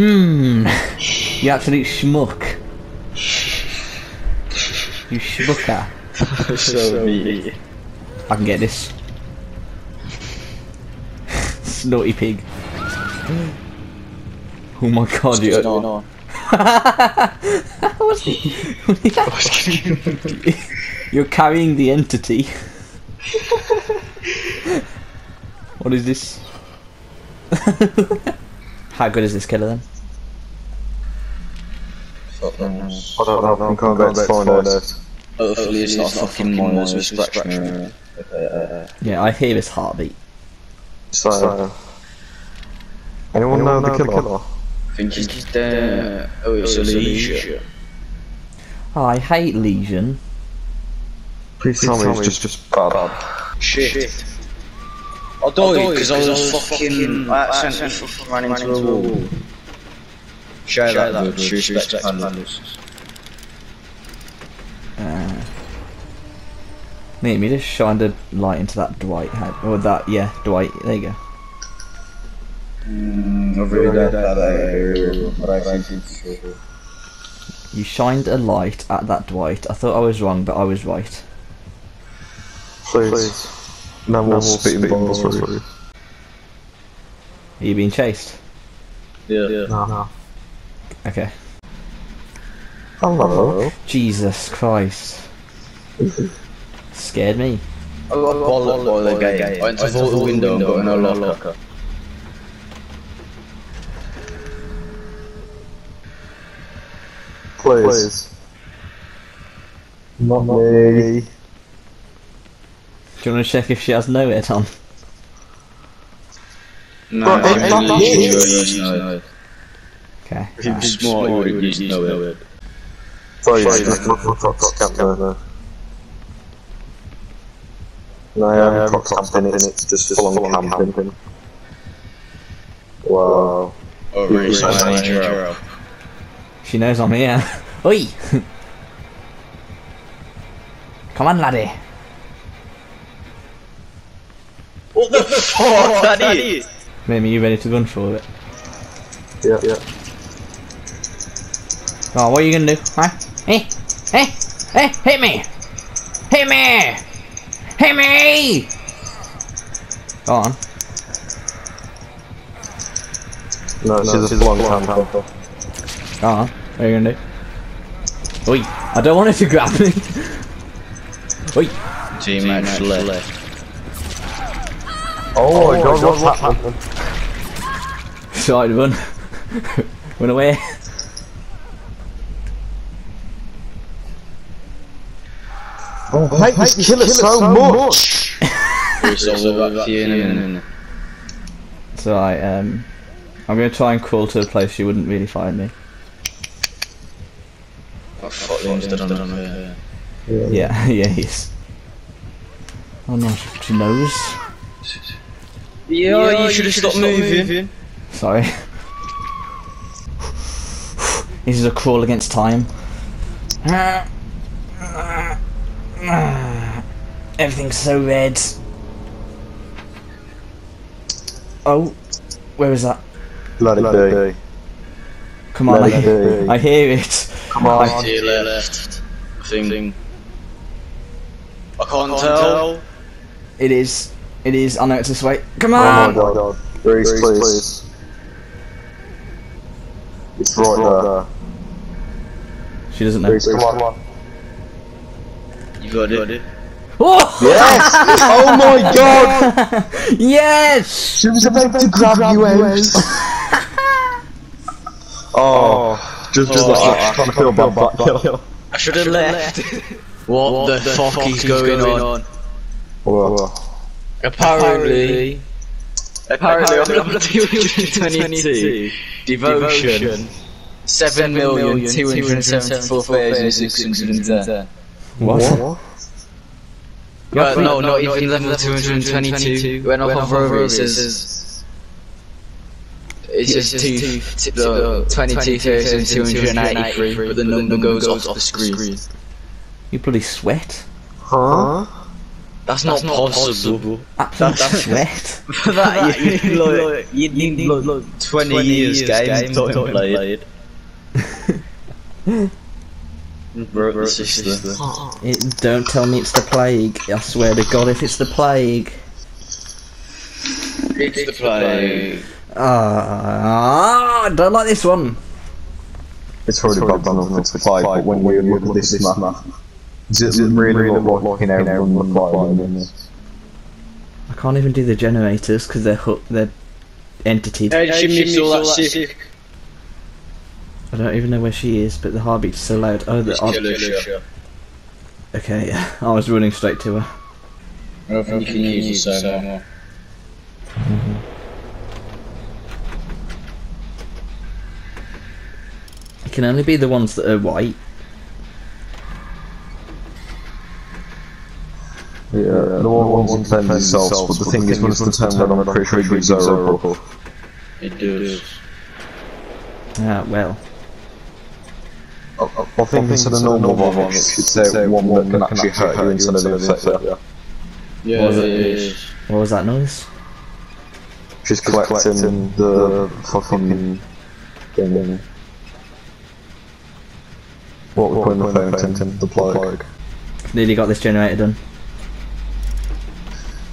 You absolute schmuck. You schmucker. So meaty. I can get this. Snotty pig. Oh my god, what's you going on? What's he? You're carrying the entity. What is this? How good is this killer then? I don't know, I'm going back to find out. Hopefully it's not fucking Moyles with scratch mirror. Yeah, I hear his heartbeat. So, anyone know the killer? I think he's dead. Oh, it's a lesion. Oh, I hate lesion. Please tell me it's just bad. Shit. I died because I was fucking accidentally running into a wall. Share that with respect panelists. Mate, me just shined a light into that Dwight head. Or that, yeah, Dwight. There you go. I've really done that, but I think it's true. You shined a light at that Dwight. I thought I was wrong, but I was right. Please. No more spitting balls. Are you being chased? Yeah. No. Okay. Hello. Jesus Christ. Scared me. I went to the window and got no locker. Please. Not me. Do you want to check if she has no head on? No, okay. If you smart, you would use no head. Sorry, no, I am camping, it's just full on camping. Wow. Oh, really? She knows I'm here. Oi! Come on, laddie. What the fuck that is? Mate, are you ready to gun for it? Yeah. Oh, what are you gonna do? Huh? Hey! Hit me! Hit me! Go on. No, she's a long time. Go on. What are you gonna do? Oi! I don't want it to grab me! Oi! G-Max left. Oh my god, what's happening? Sorry, run. Run away. Oh, I hate this killer so much! It's alright, I'm gonna try and crawl to a place you wouldn't really find me. Yeah, he is. Oh no, she knows. Yeah, you should have stopped moving. Sorry. This is a crawl against time. Everything's so red. Oh, where is that? Bloody. Come on, I hear it. Come on. I see left. Thing. I can't tell. It is, I know it's this way. Come on! Oh my god. Grace, please. It's right there. She doesn't know. Grace, come on. You got it. Oh! Yes! Oh my god! Yes! She was about to grab you out. Oh. Just like, I can't feel bad. I should have left. What the fuck is going on? Whoa. Apparently on the 2022 Devotion 7,274,610. What? But no, not even level 222. When I hover over it says it's just 22,283, but the number goes off the screen. You bloody sweat. Huh? That's not possible. That's sweat. For that, you'd need like 20 years games not played. Broke sister. Don't tell me it's the plague. I swear to God, if it's the plague. It's the plague. Ah, I don't like this one. It's already got done on the plague, but when we look at this map, it's really not looking out on the plague. I can't even do the generators because they're entities. Hey, Jimmy's all that sick. I don't even know where she is, but the heartbeat's so loud. Oh, the odd... Okay, I was running straight to her. I don't think you can use it so much. It can only be the ones that are white. Yeah, the ones that defend themselves, but the thing is, once the turn red on, I'm pretty sure it's over. It does. Ah, well. I think instead of normal one, it's one that can actually hurt you instead of an infector. Yeah, what was that noise? She's collecting the fucking thing. What we put in the fountain, the plug. Nearly got this generator done.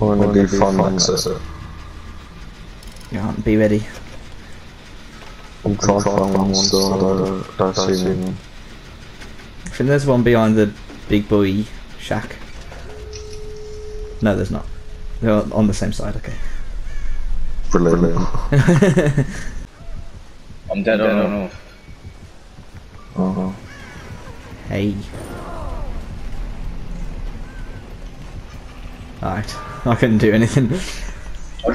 I'm gonna do fun. Can't be ready. I'm trying to find one, so I don't see him. I think there's one behind the big boy shack. No, there's not. They're on the same side, okay. Brilliant. I'm dead on off. Uh-huh. Hey. Alright, I couldn't do anything. I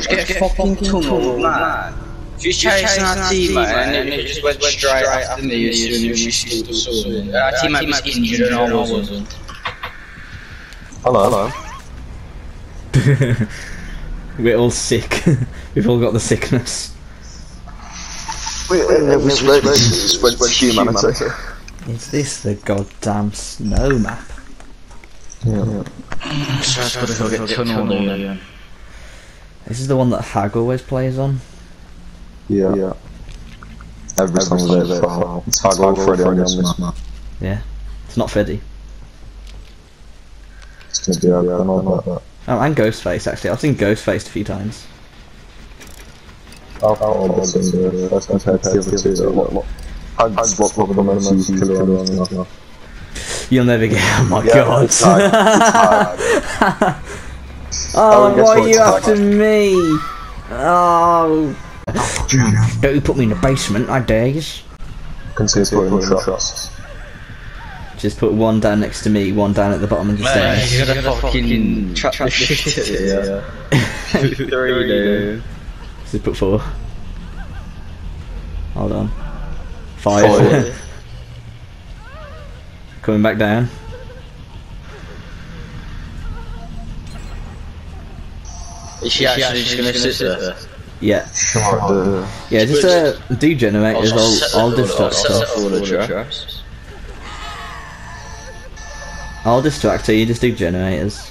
just get fucking tunnel, man. She's chasing our teammate and it just went straight after me as soon as she saw me. Our teammate was injured and I wasn't. Hello. We're all sick. We've all got the sickness. Is this the goddamn snow map? Yeah. This is the one that Hag always plays on. Yeah. Every single day. It's Hag or Freddy on this map. Yeah. It's not Freddy. It's gonna be out there. Oh, and Ghostface actually. I've seen Ghostface a few times. You'll never get. Oh my God! It's hard. Oh, why are you after me? Oh, don't you put me in the basement? I dare you. Just put one down next to me, one down at the bottom of the stairs. You gotta fucking trap the shit out of it. 3, dude. Just put 4. Hold on. 5. Coming back down. Is she actually just gonna sit there? Yeah. Yeah, just do generators, I'll distract her. I'll distract her, you just do generators.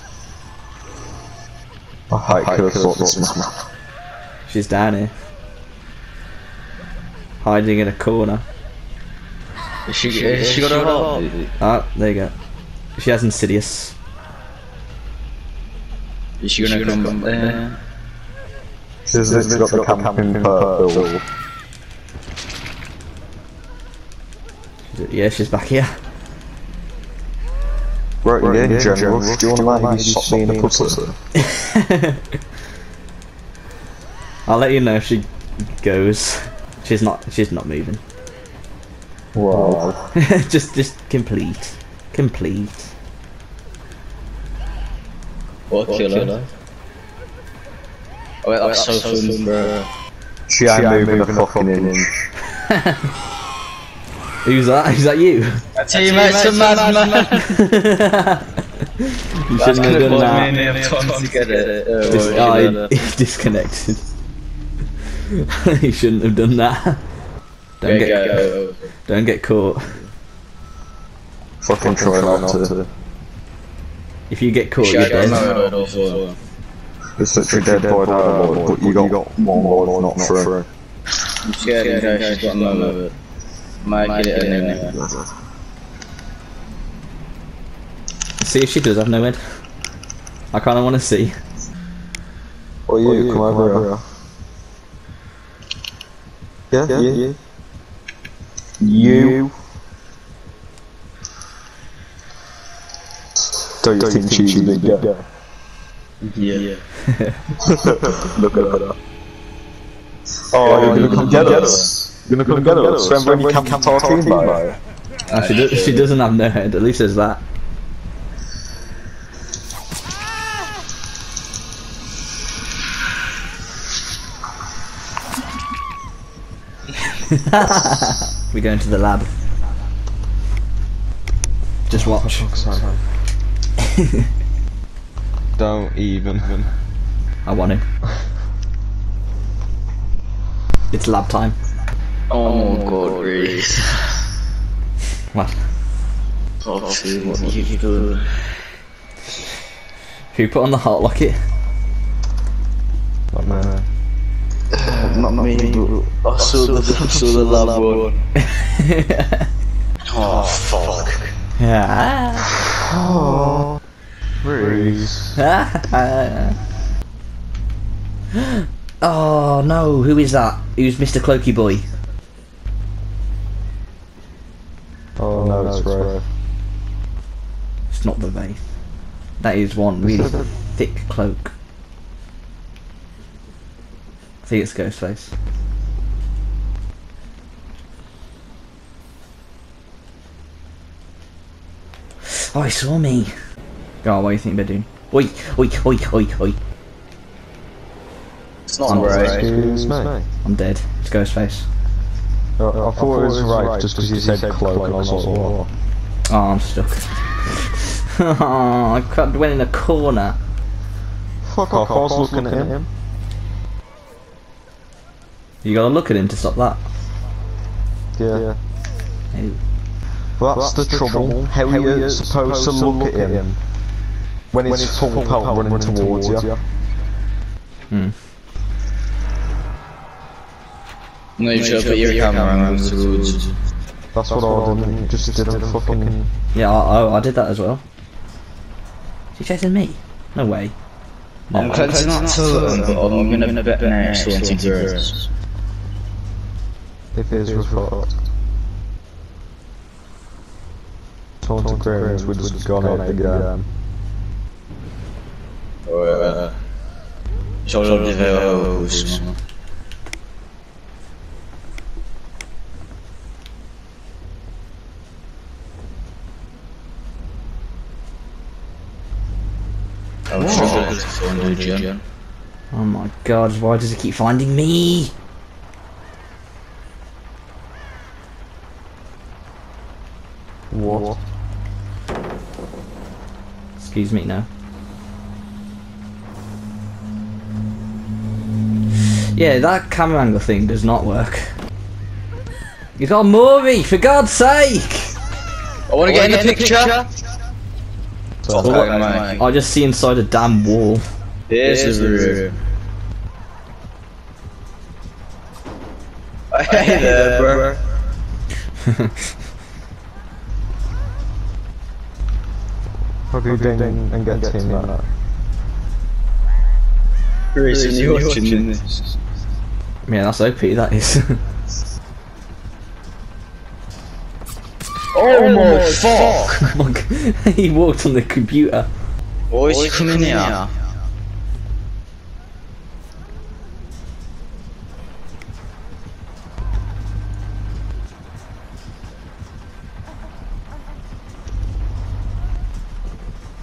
I could have thought this map. She's down here. Hiding in a corner. She got a heart. Ah, there you go. She has Insidious. Is she gonna come there? She's got the camping purple. Yeah, she's back here. Right, yeah, General. Do you want to maybe stop me in a puzzle? I'll let you know if she goes. She's not moving. Wow. just complete. What a killer. Oh, that's so fun, bro. She ain't moving a fucking inch. Who's that? Is that you? A teammate's a madman! You shouldn't have done that. He disconnected. You shouldn't have done that. Don't get caught. Fucking try not to. If you get caught, you're dead. No. It's literally dead by download, but you got one more not through. I'm scared in case you've got none of it. Might get it anyway. See if she does have no med. I kinda wanna see. Or you, come over here. Yeah, you. Don't think she's a big guy. Yeah. Look at her. Oh, you're gonna come get us. You're gonna come get us. Remember when you camped our team by her? She doesn't have no head, at least there's that. We're going to the lab. Just watch. Don't even. I want him. It's lab time. Oh god, really? What? Oh, see what you do. Who put on the heart locket? Not man. Not me, bro. I saw the lab one. Oh, fuck. Yeah. Oh. Breeze. Oh no, who is that? Who's Mr. Cloaky Boy? Oh no, it's Rafe. It's not the Wraith. That is one really thick cloak. I think it's Ghostface. Oh, he saw me. Go on, what do you think they're doing? Oi, oi, oi, oi, oi. It's not right. It's me. I'm dead. It's Ghostface. I thought it was right just because you said cloak and I was like, oh. Oh, I'm stuck. Oh, I went in a corner. Fuck off, I was looking at him. You gotta look at him to stop that. Yeah. Hey. Well, that's the trouble. How are you supposed to look at him? When it's full pelt running towards you. No, you should put your camera around towards you. That's what I did, just didn't fucking... Yeah, I did that as well. Is he chasing me? No way. No, I'm close not to them, but I'm gonna bet next one to yours. If it is, we're fucked. Taunted Cravens, we'd just gone out again. Oh my god, why does it keep finding me? What? Excuse me now. Yeah, that camera angle thing does not work. You gotta move me, for God's sake! I wanna get in the picture! I just see inside a damn wall. This is the room. Hey there, bro. Probably ding and get team like that. Chris, are you watching this? Yeah, that's OP, that is. Oh my fuck! He walked on the computer. Why is he coming here?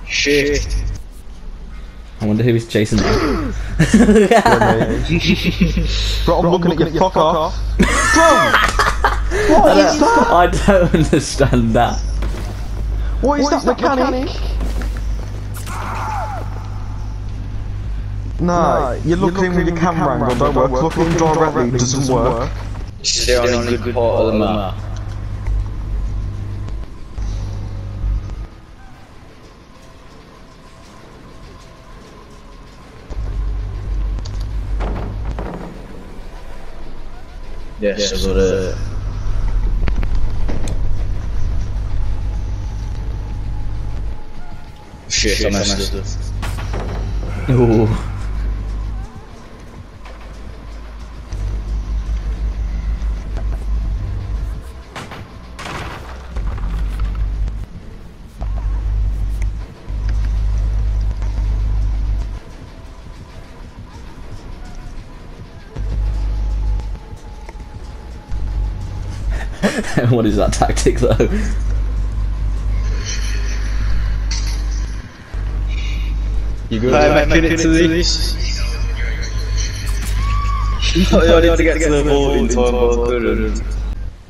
Shit. I wonder who is chasing me. Bro, I'm looking at your fuck off. Bro! What is that? I don't understand that. What is that mechanic? No, you're looking with your camera angle, don't work. Looking directly doesn't work. Still on a good part of the map. Yes, I got it. Shit, I messed up. Ooh. What is that tactic though? You good? I'm making it to this. I need to get to the ball in time.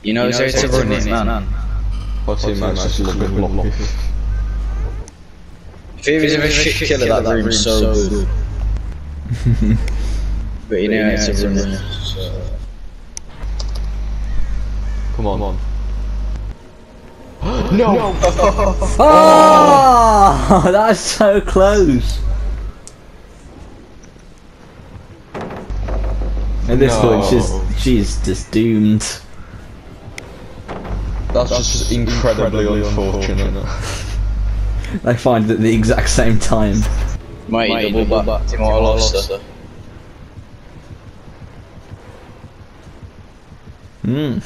You know, is there to run it, man? What's in my block? Theories of a shit killer, that room's so good. But you know, it's a run it. Come on. No! Oh, that's so close! At this point, she's just doomed. That's just incredibly unfortunate. They find it at the exact same time. Might double back to my lobster. Hmm.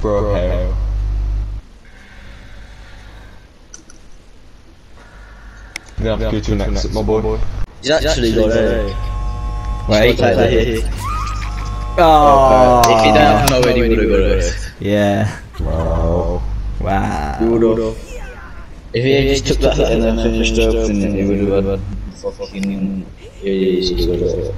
Bro. You're gonna have to go to next, my boy. He's actually got it. Wait, take that hit. Oh, if he didn't know it, he would have got it. Yeah. Wow. If he just took that hit and then finished up, then he would have had fucking... Yeah, he's got it.